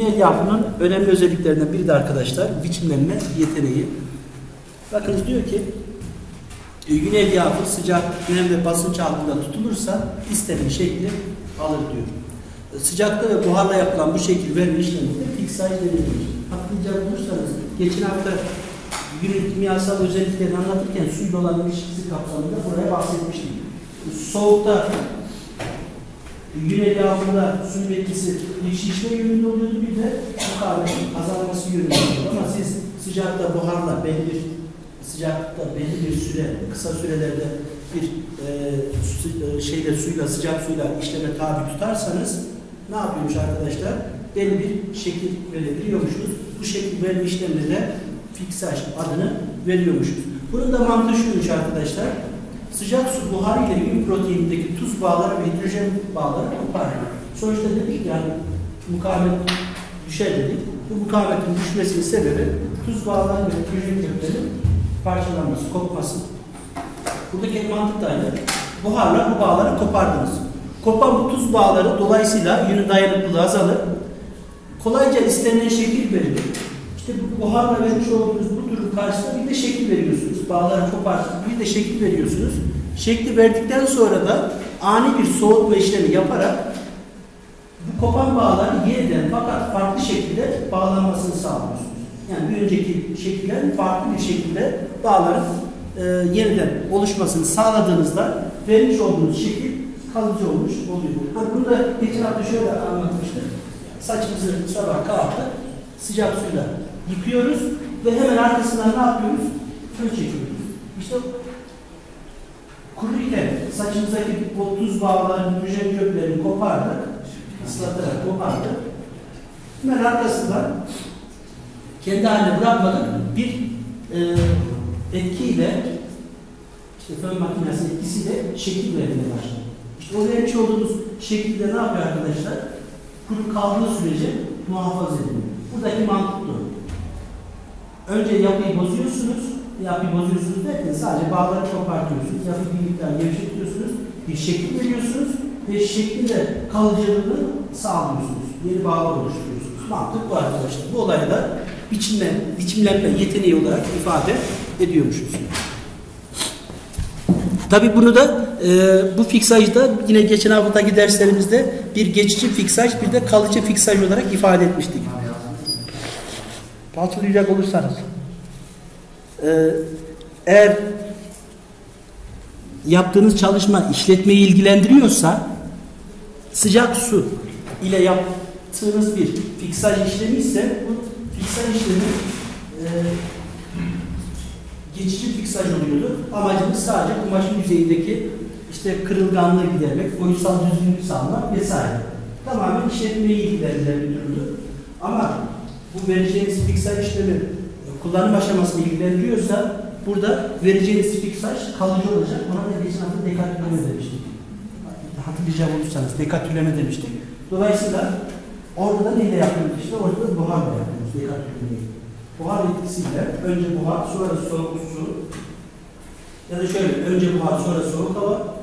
Zihniye yavrunun önemli özelliklerinden biri de arkadaşlar biçimlenme yeteneği. Bakınız diyor ki Güney yağfır sıcak güneş ve basınç altında tutulursa istediği şekli alır diyor. Sıcakta ve buharla yapılan bu şekil verme işleminde fiksaj deniliyor. Hatırlayacak olursanız geçen hafta günün kimyasal özelliklerini anlatırken suyla olan ilişkisi kapsamında buraya bahsetmiştim. Soğukta güney yağfırda suyun etkisi şişme yönünde oluyordu, bir de bu karbonun azalması yönünde oluyordu. Ama siz sıcakta buharla belli bir süre, kısa sürelerde bir suyla, sıcak suyla işleme tabi tutarsanız ne yapıyormuş arkadaşlar? Belli bir şekil verebiliyormuşuz. Bu şekil verme işlemine de fiksaj adını veriyormuşuz. Bunun da mantığı şuymuş arkadaşlar. Sıcak su buharı ile yün proteinindeki tuz bağları ve hidrojen bağları kopar. Sonuçta dedik yani mukavemet düşer dedik. Bu mukavemetin düşmesinin sebebi tuz bağları ve hidrojen kökleri parçalanması, kopması. Buradaki mantık da aynı. Buharla bu bağları kopardınız. Kopan bu tuz bağları dolayısıyla yönü dayanıklılığı azalır. Kolayca istenilen şekil verilir. İşte bu buharla vermiş olduğunuz bu durum karşısında bir de şekil veriyorsunuz. Bağları koparsınız, bir de şekil veriyorsunuz. Şekli verdikten sonra da ani bir soğutma işlemi yaparak bu kopan bağların yeniden fakat farklı şekilde bağlanmasını sağlıyorsunuz. Yani bir önceki şekilden farklı bir şekilde bağların yeniden oluşmasını sağladığınızda vermiş olduğunuz şekil kalıcı olmuş oluyor. Hani bunu da geçen hafta şöyle anlatmıştık. Saçımızı sabah kalktık, sıcak suyla yıkıyoruz ve hemen arkasından ne yapıyoruz? Fön çekiyoruz. İşte kuruyken saçımızdaki o tuz bağlarını, hidrojen köklerini kopardık, ıslatarak kopardık. Hemen arkasından kendi haline bırakmadan bir etkiyle, işte fön makinesinin etkisiyle şekil vermeye başlar. İşte o vermiş olduğunuz şekilde ne yapıyor arkadaşlar? Kuru kaldığı sürece muhafaza ediliyor. Buradaki mantık da önce yapıyı bozuyorsunuz, derken sadece bağları kopartıyorsunuz, yapıyı bir miktar gevşetiyorsunuz, bir şekil veriyorsunuz ve şekilde kalıcılığını sağlıyorsunuz, yeni bağlar oluşturuyorsunuz. Mantık bu arkadaşlar. Bu olayı da biçimlenme yeteneği olarak ifade ediyormuşuz. Tabii bunu da bu fiksajda yine geçen haftaki derslerimizde bir geçici fiksaj bir de kalıcı fiksaj olarak ifade etmiştik. Hatırlayacak olursanız eğer yaptığınız çalışma işletmeyi ilgilendiriyorsa sıcak su ile yaptığınız bir fiksaj işlemi ise bu fiksaj işlemi geçici fiksaj oluyordu. Amacımız sadece kumaşın yüzeyindeki işte kırılganlığı gidermek, boyutsal düzgünlük sağlamak vesaire. Tamamen işletmeyi ilgilendiren bir durumdu. Ama bu vereceğiniz fiksaj işlemi kullanım aşamasını ilgilendiriyorsa burada vereceğiniz fiksaj kalıcı olacak. Ona da geçen hafta dekatürleme demiştik. Hatırlayacak olursanız dekatürleme demiştik. Dolayısıyla orada da neyle yapıyoruz? İşte orada da buharla yapıyoruz dekatürlemeyi. Buhar etkisiyle önce buhar, sonra soğuk su ya da şöyle önce buhar, sonra soğuk hava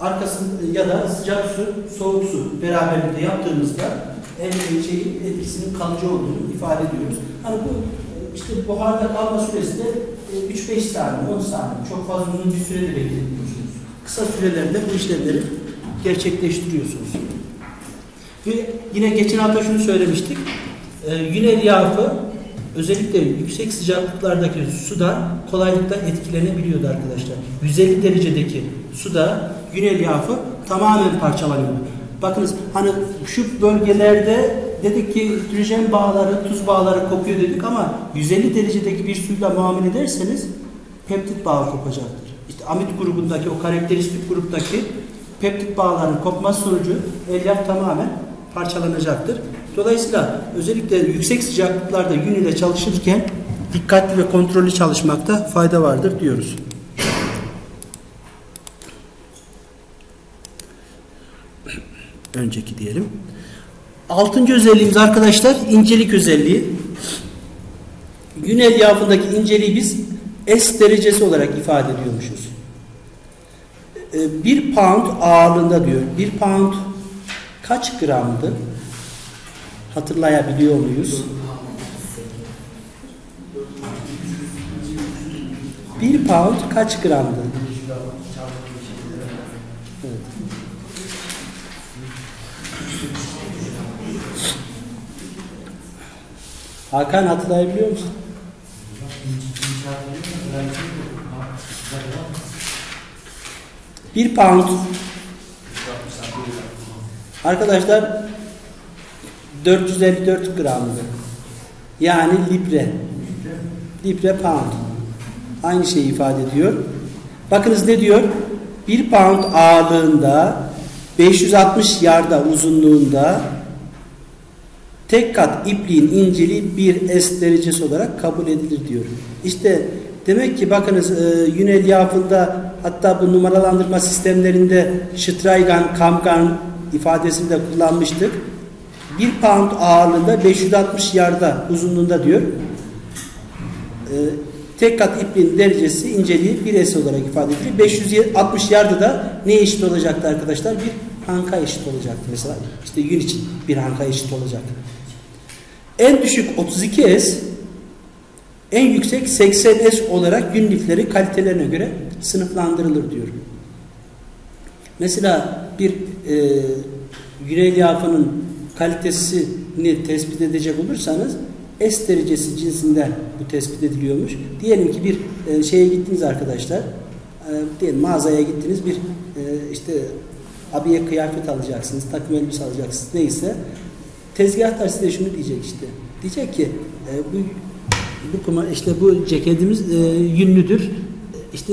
arkasında ya da sıcak su, soğuk su beraberinde yaptığımızda en şeyin etkisinin kalıcı olduğunu ifade ediyoruz. Hani bu işte buharda kalma süresi de 3-5 saniye, 10 saniye. Çok fazla uzun bir sürede bekletiyorsunuz. Kısa sürelerde bu işlemleri gerçekleştiriyorsunuz. Ve yine geçen hafta şunu söylemiştik. Yün elyafı özellikle yüksek sıcaklıklardaki suda kolaylıkla etkilenebiliyordu arkadaşlar. 150 derecedeki suda yün elyafı tamamen parçalanıyordu. Bakınız hani şu bölgelerde dedik ki hidrojen bağları, tuz bağları kopuyor dedik ama 150 derecedeki bir suyla muamele ederseniz peptit bağı kopacaktır. İşte amit grubundaki o karakteristik gruptaki peptit bağlarının kopması sonucu elyaf tamamen parçalanacaktır. Dolayısıyla özellikle yüksek sıcaklıklarda yün ile çalışırken dikkatli ve kontrollü çalışmakta fayda vardır diyoruz. Önceki diyelim. 6. özelliğimiz arkadaşlar incelik özelliği. Yün elyafındaki inceliği biz S derecesi olarak ifade ediyormuşuz. 1 pound ağırlığında diyor. 1 pound kaç gramdı? hatırlayabiliyor muyuz? Bir pound kaç gramdı? Evet. Hakan hatırlayabiliyor musun? Bir pound. Arkadaşlar 454 gramdı. Yani libre. Libre pound. Aynı şeyi ifade ediyor. Bakınız ne diyor? 1 pound ağırlığında 560 yarda uzunluğunda tek kat ipliğin inceliği 1S derecesi olarak kabul edilir diyor. İşte demek ki bakınız yün elyafında, hatta bu numaralandırma sistemlerinde Straygan, Kamgan ifadesini de kullanmıştık. 1 pound ağırlığında 560 yarda uzunluğunda diyor. Tek kat ipliğin derecesi inceliği 1S olarak ifade edilir. 560 yarda da ne eşit olacaktı arkadaşlar? Bir hanka eşit olacaktı mesela. İşte yün için bir hanka eşit olacak. En düşük 32S, en yüksek 80S olarak yün lifleri kalitelerine göre sınıflandırılır diyor. Mesela bir yün elyafının kalitesini tespit edecek olursanız S derecesi cinsinden bu tespit ediliyormuş. Diyelim ki bir şeye gittiniz arkadaşlar. Diyelim mağazaya gittiniz, bir işte abiye kıyafet alacaksınız, takım elbise alacaksınız, neyse. Tezgahtar size şunu diyecek işte. Diyecek ki bu ceketimiz yünlüdür. İşte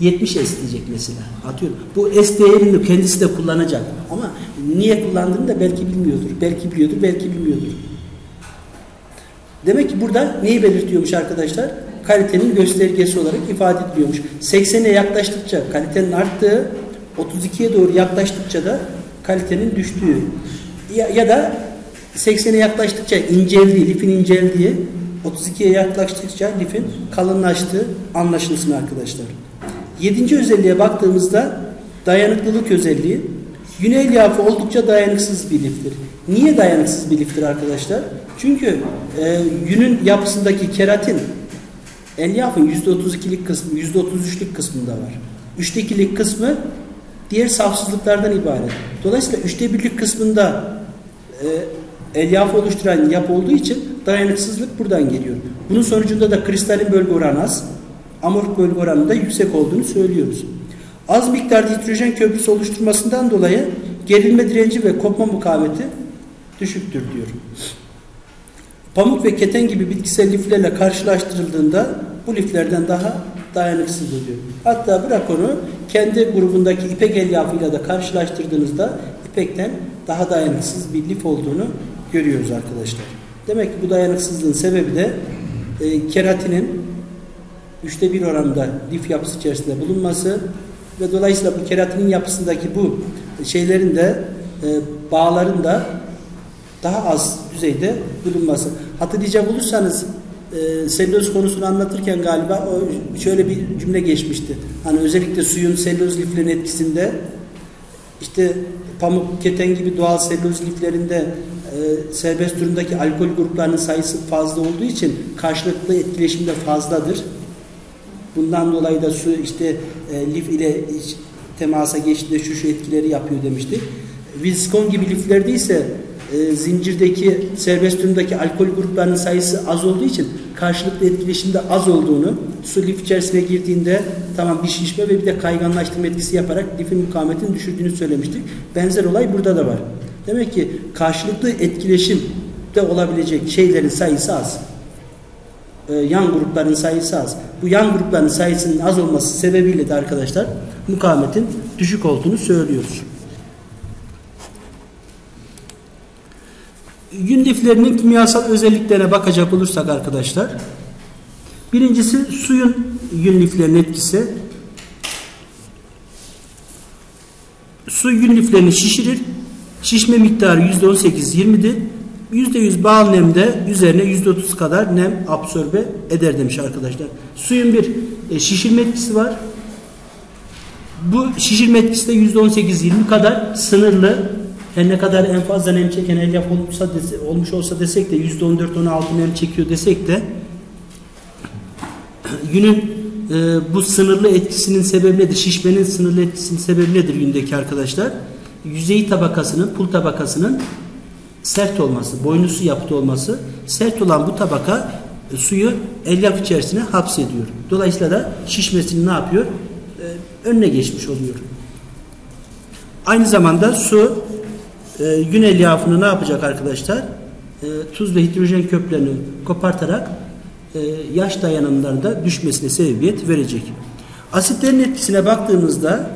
70 S diyecek mesela. Atıyorum. Bu S değerini kendisi de kullanacak. Ama niye kullandığını da belki bilmiyordur. Belki biliyordur, belki bilmiyordur. Demek ki burada neyi belirtiyormuş arkadaşlar? Kalitenin göstergesi olarak ifade ediliyormuş. 80'e yaklaştıkça kalitenin arttığı, 32'ye doğru yaklaştıkça da kalitenin düştüğü. Ya da 80'e yaklaştıkça inceldiği, lifin inceldiği, 32'ye yaklaştıkça lifin kalınlaştığı anlaşılsın arkadaşlar. 7. özelliğe baktığımızda dayanıklılık özelliği. Yün elyafı oldukça dayanıksız bir liftir. Niye dayanıksız bir liftir arkadaşlar? Çünkü yünün yapısındaki keratin elyafın %32'lik kısmı, %33'lük kısmında var. 3'te 2'lik kısmı diğer safsızlıklardan ibaret. Dolayısıyla 3'te 1'lik kısmında elyafı oluşturan yapı olduğu için dayanıksızlık buradan geliyor. Bunun sonucunda da kristalin bölge oranı az, amorf bölge oranı da yüksek olduğunu söylüyoruz. Az miktarda hidrojen köprüsü oluşturmasından dolayı gerilme direnci ve kopma mukavemeti düşüktür diyor. Pamuk ve keten gibi bitkisel liflerle karşılaştırıldığında bu liflerden daha dayanıksızdır diyor. Hatta bırak onu, kendi grubundaki ipek elyafıyla da karşılaştırdığınızda ipekten daha dayanıksız bir lif olduğunu görüyoruz arkadaşlar. Demek ki bu dayanıksızlığın sebebi de keratinin 3'te 1 oranında lif yapısı içerisinde bulunması ve dolayısıyla bu keratinin yapısındaki bu şeylerin de bağların da daha az düzeyde bulunması. Hatırlayacak olursanız selüloz konusunu anlatırken galiba şöyle bir cümle geçmişti. Hani özellikle suyun selüloz liflerin etkisinde, işte pamuk, keten gibi doğal selüloz liflerinde serbest türündeki alkol gruplarının sayısı fazla olduğu için karşılıklı etkileşim de fazladır. Bundan dolayı da su işte lif ile temasa geçtiğinde şu etkileri yapıyor demiştik. Viskon gibi liflerde ise zincirdeki serbest türündeki alkol gruplarının sayısı az olduğu için karşılıklı etkileşimde az olduğunu, su lif içerisine girdiğinde tamam bir şişme ve bir de kayganlaştırma etkisi yaparak lifin mukavemetini düşürdüğünü söylemiştik. Benzer olay burada da var. Demek ki karşılıklı etkileşimde olabilecek şeylerin sayısı az. Yan grupların sayısı az. Bu yan grupların sayısının az olması sebebiyle de arkadaşlar mukavemetin düşük olduğunu söylüyoruz. Yün liflerinin kimyasal özelliklerine bakacak olursak arkadaşlar, birincisi suyun yün liflerinin etkisi. Su yün liflerini şişirir. Şişme miktarı %18-20'dir. %100 bağlı nemde üzerine %30 kadar nem absorbe eder demiş arkadaşlar. Suyun bir şişirme etkisi var. Bu şişirme etkisi de %18-20 kadar sınırlı. Her ne kadar en fazla nem çeken elyaf olmuş olsa desek de %14-16 nem çekiyor desek de günün bu sınırlı etkisinin sebebi nedir? Şişmenin sınırlı etkisinin sebebi nedir gündeki arkadaşlar? Yüzeyi tabakasının, pul tabakasının sert olması, boynuzu yapıtı olması. Sert olan bu tabaka suyu elyaf içerisine hapsediyor. Dolayısıyla da şişmesini ne yapıyor? Önüne geçmiş oluyor. Aynı zamanda su yün elyafını ne yapacak arkadaşlar? Tuz ve hidrojen köklerini kopartarak yaş dayanımlarında düşmesine sebebiyet verecek. Asitlerin etkisine baktığımızda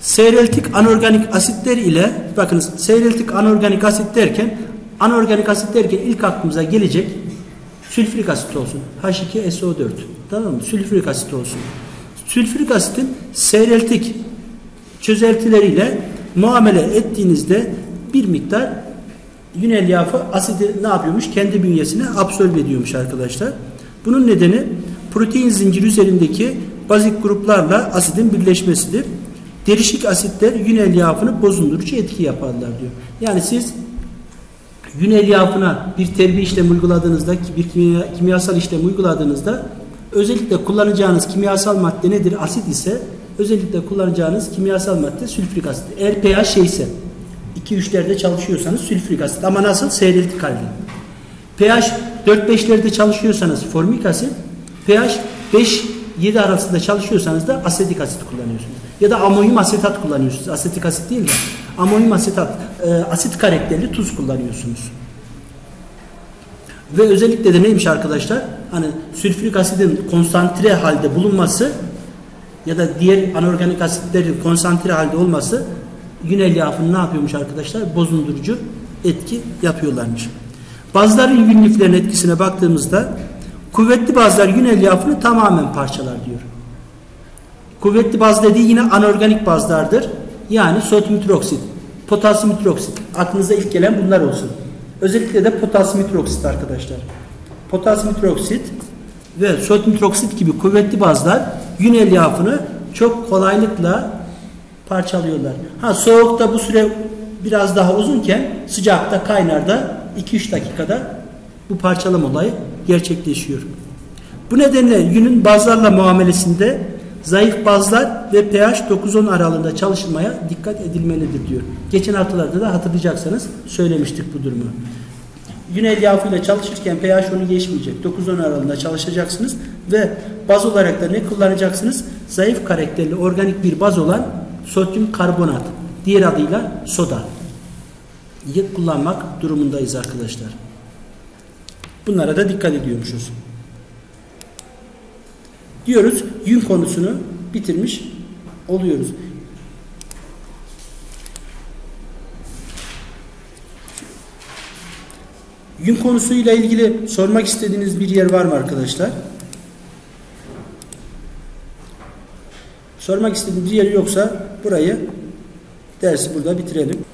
seyreltik anorganik asitler ile, bakınız seyreltik anorganik asit derken ilk aklımıza gelecek sülfürik asit olsun. H2SO4. Tamam mı? Sülfürik asit olsun. Sülfürik asitin seyreltik çözeltileriyle muamele ettiğinizde bir miktar yün elyafı asidi ne yapıyormuş? Kendi bünyesine absorbe ediyormuş arkadaşlar. Bunun nedeni protein zinciri üzerindeki bazik gruplarla asidin birleşmesidir. Derişik asitler yün elyafını bozundurucu etki yaparlar diyor. Yani siz yün elyafına bir terbiye işlemi uyguladığınızda, bir kimyasal işlem uyguladığınızda özellikle kullanacağınız kimyasal madde nedir? Asit ise özellikle kullanacağınız kimyasal madde sülfürik asit. Eğer pH ise 2-3'lerde çalışıyorsanız sülfürik asit ama nasıl? Seyreltik halde. pH 4-5'lerde çalışıyorsanız formik asit, pH 5-7 arasında çalışıyorsanız da asetik asit kullanıyorsunuz. Ya da amonyum asetat kullanıyorsunuz. Asetik asit değil de amonyum asetat, asit karakterli tuz kullanıyorsunuz. Ve özellikle de neymiş arkadaşlar? Hani sülfürik asidin konsantre halde bulunması ya da diğer anorganik asitlerin konsantre halde olması yün elyafını ne yapıyormuş arkadaşlar? Bozundurucu etki yapıyorlarmış. Bazıların yün liflerin etkisine baktığımızda kuvvetli bazlar yün elyafını tamamen parçalar diyor. Kuvvetli baz dediği yine anorganik bazlardır. Yani sodyum hidroksit, potasyum hidroksit. Aklınıza ilk gelen bunlar olsun. Özellikle de potasyum hidroksit arkadaşlar. Potasyum hidroksit ve sodyum hidroksit gibi kuvvetli bazlar yün elyafını çok kolaylıkla parçalıyorlar. Ha, soğukta bu süre biraz daha uzunken sıcakta, kaynarda 2-3 dakikada bu parçalama olayı gerçekleşiyor. Bu nedenle yünün bazlarla muamelesinde zayıf bazlar ve pH 9-10 aralığında çalışılmaya dikkat edilmelidir diyor. Geçen haftalarda da hatırlayacaksanız söylemiştik bu durumu. Yün elyafıyla çalışırken pH 10'u geçmeyecek. 9-10 aralığında çalışacaksınız ve baz olarak da ne kullanacaksınız? Zayıf karakterli organik bir baz olan sodyum karbonat, diğer adıyla soda kullanmak durumundayız arkadaşlar. Bunlara da dikkat ediyormuşuz. Diyoruz, yün konusunu bitirmiş oluyoruz. Yün konusuyla ilgili sormak istediğiniz bir yer var mı arkadaşlar? Sormak istediğiniz bir yer yoksa burayı, dersi burada bitirelim.